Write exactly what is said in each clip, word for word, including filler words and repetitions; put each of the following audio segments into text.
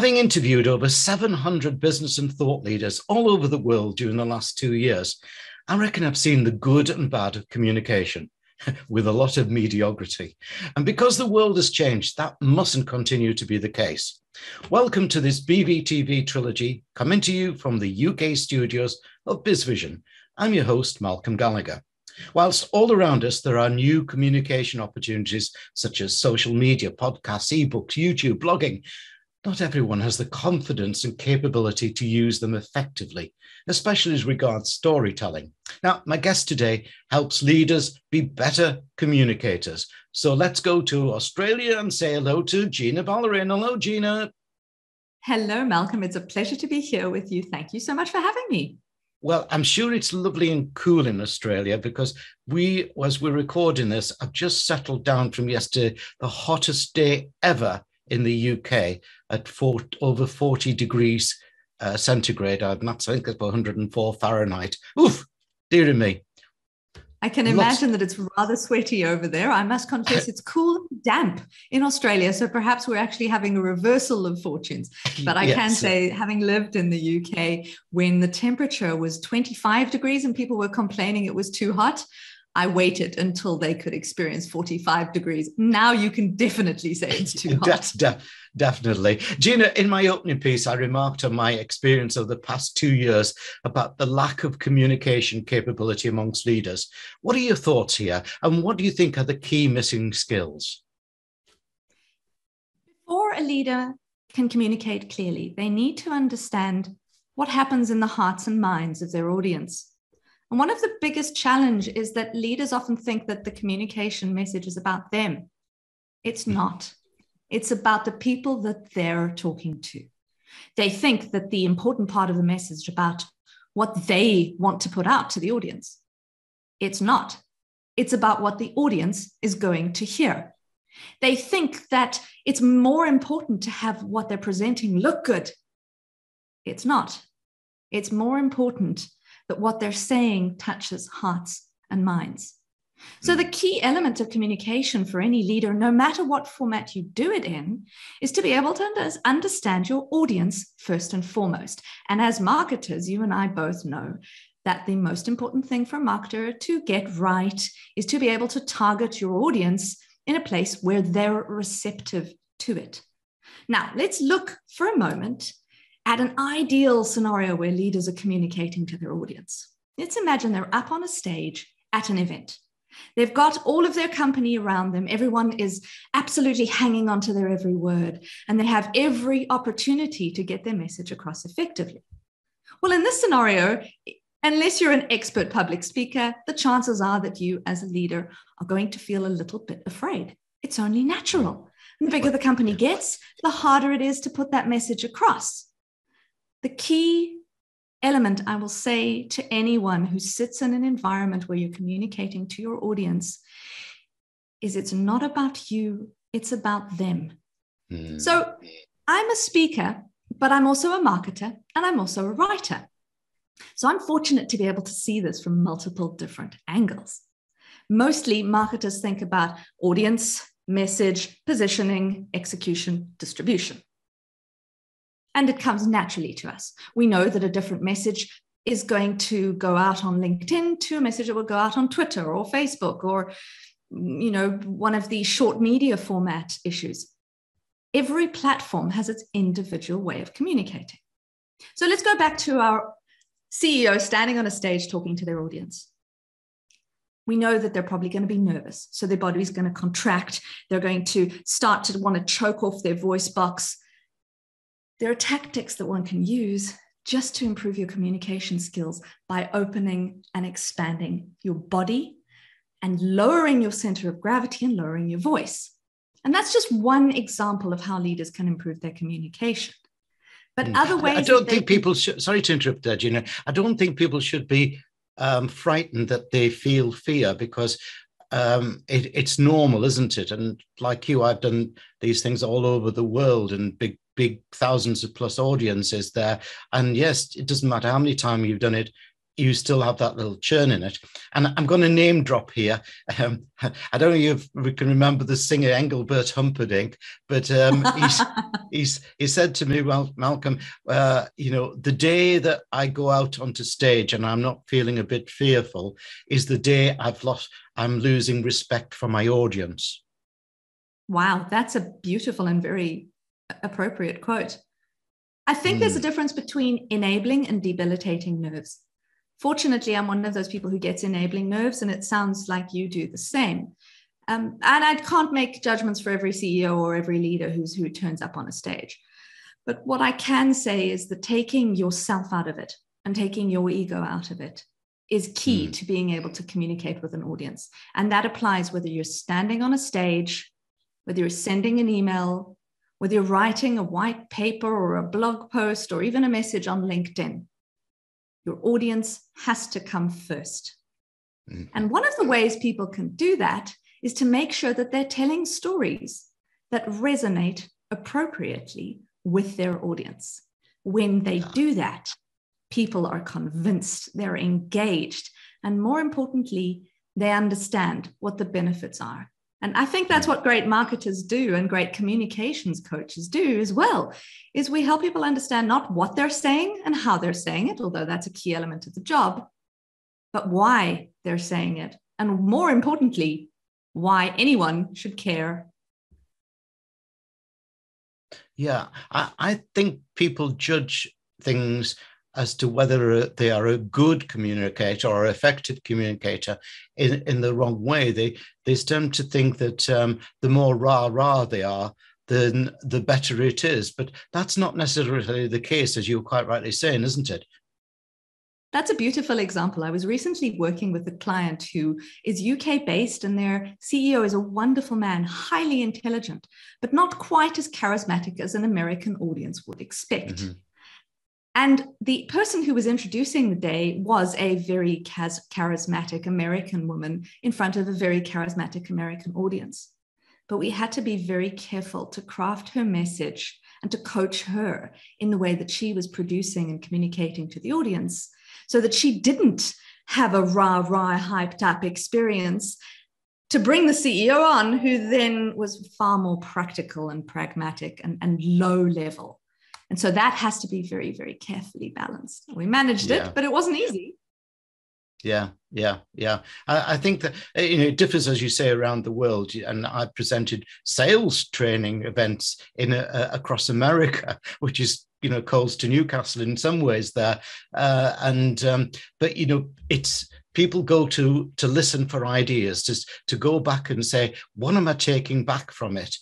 Having interviewed over seven hundred business and thought leaders all over the world during the last two years, I reckon I've seen the good and bad of communication, with a lot of mediocrity. And because the world has changed, that mustn't continue to be the case. Welcome to this B V T V trilogy, coming to you from the U K studios of BizVision. I'm your host, Malcolm Gallagher. Whilst all around us there are new communication opportunities such as social media, podcasts, ebooks, YouTube, blogging, not everyone has the confidence and capability to use them effectively, especially as regards storytelling. Now, my guest today helps leaders be better communicators. So let's go to Australia and say hello to Gina Balarin. Hello, Gina. Hello, Malcolm. It's a pleasure to be here with you. Thank you so much for having me. Well, I'm sure it's lovely and cool in Australia because we, as we're recording this, I've just settled down from yesterday, the hottest day ever in the U K at four, over forty degrees uh, centigrade. I've not, I think it's about one hundred and four Fahrenheit. Oof, dear me. I can imagine Lots. That it's rather sweaty over there. I must confess it's cool and damp in Australia, so perhaps we're actually having a reversal of fortunes. But I yes. can say, having lived in the U K, when the temperature was twenty-five degrees and people were complaining it was too hot, I waited until they could experience forty-five degrees. Now you can definitely say it's too hot. That's de- definitely. Gina, in my opening piece, I remarked on my experience of the past two years about the lack of communication capability amongst leaders. What are your thoughts here? And what do you think are the key missing skills? Before a leader can communicate clearly, they need to understand what happens in the hearts and minds of their audience. And one of the biggest challenges is that leaders often think that the communication message is about them. It's not. It's about the people that they're talking to. They think that the important part of the message is about what they want to put out to the audience. It's not. It's about what the audience is going to hear. They think that it's more important to have what they're presenting look good. It's not. It's more important that what they're saying touches hearts and minds. So the key element of communication for any leader, no matter what format you do it in, is to be able to understand your audience first and foremost. And as marketers, you and I both know that the most important thing for a marketer to get right is to be able to target your audience in a place where they're receptive to it. Now, let's look for a moment at an ideal scenario where leaders are communicating to their audience. Let's imagine they're up on a stage at an event. They've got all of their company around them. Everyone is absolutely hanging on to their every word, and they have every opportunity to get their message across effectively. Well, in this scenario, unless you're an expert public speaker, the chances are that you as a leader are going to feel a little bit afraid. It's only natural. And the bigger the company gets, the harder it is to put that message across. The key element I will say to anyone who sits in an environment where you're communicating to your audience is it's not about you, it's about them. Mm. So I'm a speaker, but I'm also a marketer and I'm also a writer. So I'm fortunate to be able to see this from multiple different angles. Mostly marketers think about audience, message, positioning, execution, distribution. And it comes naturally to us. We know that a different message is going to go out on LinkedIn to a message that will go out on Twitter or Facebook or, you know, one of the short media format issues. Every platform has its individual way of communicating. So let's go back to our C E O standing on a stage talking to their audience. We know that they're probably going to be nervous. So their body is going to contract. They're going to start to want to choke off their voice box. There are tactics that one can use just to improve your communication skills by opening and expanding your body and lowering your center of gravity and lowering your voice. And that's just one example of how leaders can improve their communication. But mm. other ways... I don't think they... people should... Sorry to interrupt there, Gina. I don't think people should be um, frightened that they feel fear because... Um, it, it's normal, isn't it? And like you, I've done these things all over the world and big, big thousands of plus audiences there. And yes, it doesn't matter how many times you've done it. you still have that little churn in it. And I'm going to name drop here. Um, I don't know if you can remember the singer Engelbert Humperdinck, but um, he's, he's, he said to me, well, Malcolm, uh, you know, the day that I go out onto stage and I'm not feeling a bit fearful is the day I've lost, I'm losing respect for my audience. Wow, that's a beautiful and very appropriate quote. I think mm. there's a difference between enabling and debilitating nerves. Fortunately, I'm one of those people who gets enabling nerves, and it sounds like you do the same. Um, and I can't make judgments for every C E O or every leader who's, who turns up on a stage. But what I can say is that taking yourself out of it and taking your ego out of it is key mm. to being able to communicate with an audience. And that applies whether you're standing on a stage, whether you're sending an email, whether you're writing a white paper or a blog post or even a message on LinkedIn. Your audience has to come first. Mm-hmm. And one of the ways people can do that is to make sure that they're telling stories that resonate appropriately with their audience. When they do that, people are convinced, they're engaged, and more importantly, they understand what the benefits are. And I think that's what great marketers do and great communications coaches do as well, is we help people understand not what they're saying and how they're saying it, although that's a key element of the job, but why they're saying it. And more importantly, why anyone should care. Yeah, I, I think people judge things as to whether they are a good communicator or an effective communicator in, in the wrong way. They they tend to think that um, the more rah-rah they are, then the better it is. But that's not necessarily the case, as you were quite rightly saying, isn't it? That's a beautiful example. I was recently working with a client who is U K-based, and their C E O is a wonderful man, highly intelligent, but not quite as charismatic as an American audience would expect. Mm-hmm. And the person who was introducing the day was a very charismatic American woman in front of a very charismatic American audience. But we had to be very careful to craft her message and to coach her in the way that she was producing and communicating to the audience, so that she didn't have a rah-rah hyped up experience to bring the C E O on, who then was far more practical and pragmatic and, and low level. And so that has to be very, very carefully balanced. We managed yeah. it, but it wasn't easy. Yeah, yeah, yeah. I, I think that, you know, it differs, as you say, around the world. And I presented sales training events in a, a, across America, which is, you know, Coles to Newcastle in some ways there. Uh, and um, but, you know, it's people go to to listen for ideas, just to go back and say, what am I taking back from it?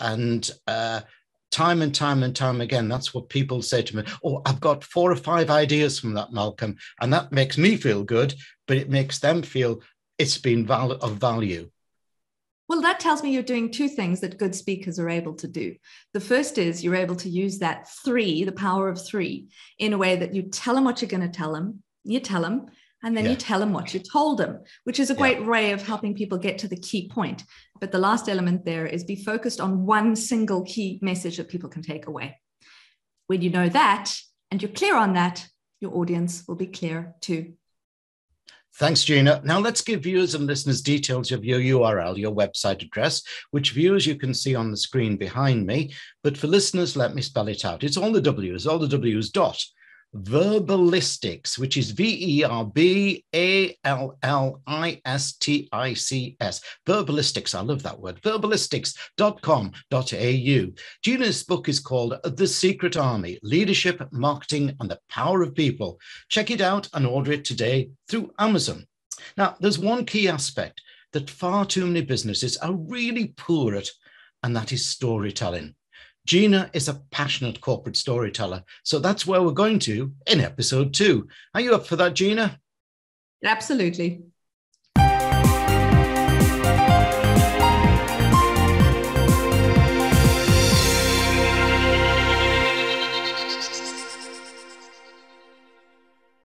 And uh time and time and time again, that's what people say to me. Oh, I've got four or five ideas from that, Malcolm. And that makes me feel good, but it makes them feel it's been val- of value. Well, that tells me you're doing two things that good speakers are able to do. The first is you're able to use that three, the power of three, in a way that you tell them what you're going to tell them, you tell them, and then yeah. you tell them what you told them, which is a great yeah. way of helping people get to the key point. But the last element there is be focused on one single key message that people can take away. When you know that and you're clear on that, your audience will be clear too. Thanks, Gina. Now let's give viewers and listeners details of your U R L, your website address, which viewers you can see on the screen behind me. But for listeners, let me spell it out. It's all the W's, all the W's dot. Verbalistics, which is V E R B A L L I S T I C S. Verbalistics, I love that word. verbalistics dot com dot A U. Gina's book is called The Secret Army, Leadership, Marketing, and the Power of People. Check it out and order it today through Amazon. Now, there's one key aspect that far too many businesses are really poor at, and that is storytelling. Gina is a passionate corporate storyteller, so that's where we're going to in episode two. Are you up for that, Gina? Absolutely.